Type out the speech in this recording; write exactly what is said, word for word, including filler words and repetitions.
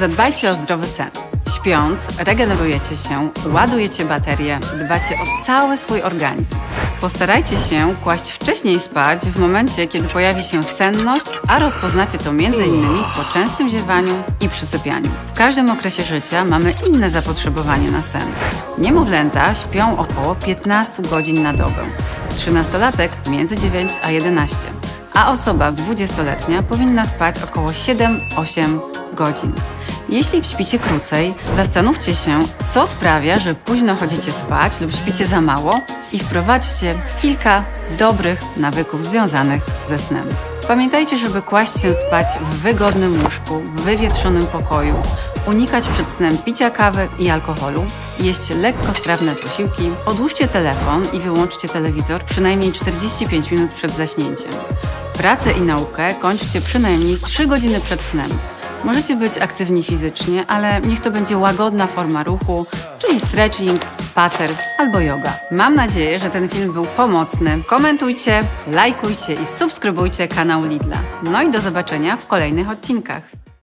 Zadbajcie o zdrowy sen. Śpiąc, regenerujecie się, ładujecie baterie, dbacie o cały swój organizm. Postarajcie się kłaść wcześniej spać w momencie, kiedy pojawi się senność, a rozpoznacie to między innymi po częstym ziewaniu i przysypianiu. W każdym okresie życia mamy inne zapotrzebowanie na sen. Niemowlęta śpią około piętnaście godzin na dobę, trzynastolatek między dziewięć a jedenaście, a osoba dwudziestoletnia powinna spać około siedem do ośmiu godzin. Jeśli śpicie krócej, zastanówcie się, co sprawia, że późno chodzicie spać lub śpicie za mało i wprowadźcie kilka dobrych nawyków związanych ze snem. Pamiętajcie, żeby kłaść się spać w wygodnym łóżku, w wywietrzonym pokoju, unikać przed snem picia kawy i alkoholu, jeść lekkostrawne posiłki, odłóżcie telefon i wyłączcie telewizor przynajmniej czterdzieści pięć minut przed zaśnięciem. Pracę i naukę kończcie przynajmniej trzy godziny przed snem. Możecie być aktywni fizycznie, ale niech to będzie łagodna forma ruchu, czyli stretching, spacer albo yoga. Mam nadzieję, że ten film był pomocny. Komentujcie, lajkujcie i subskrybujcie kanał Lidla. No i do zobaczenia w kolejnych odcinkach.